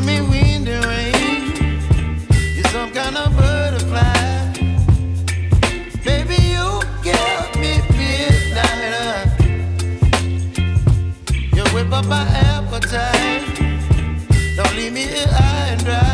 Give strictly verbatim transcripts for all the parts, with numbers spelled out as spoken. give me wind and rain. You're some kind of butterfly. Baby, you give me midnight. You whip up my appetite. Don't leave me here high and dry.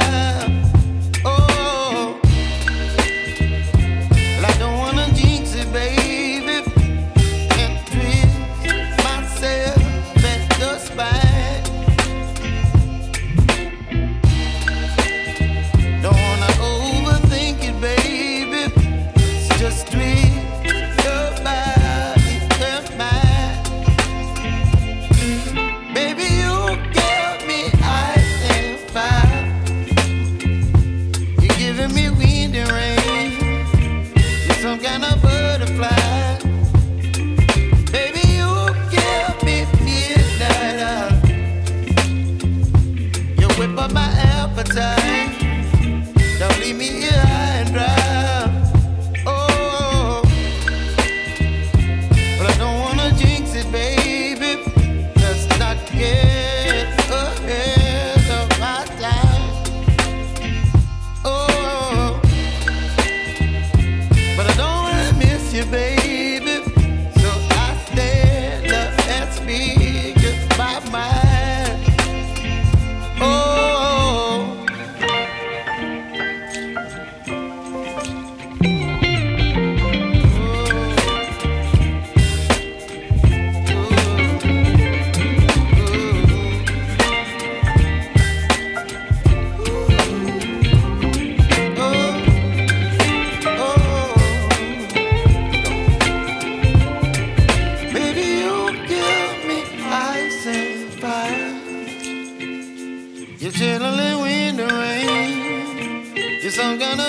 Don't leave me here.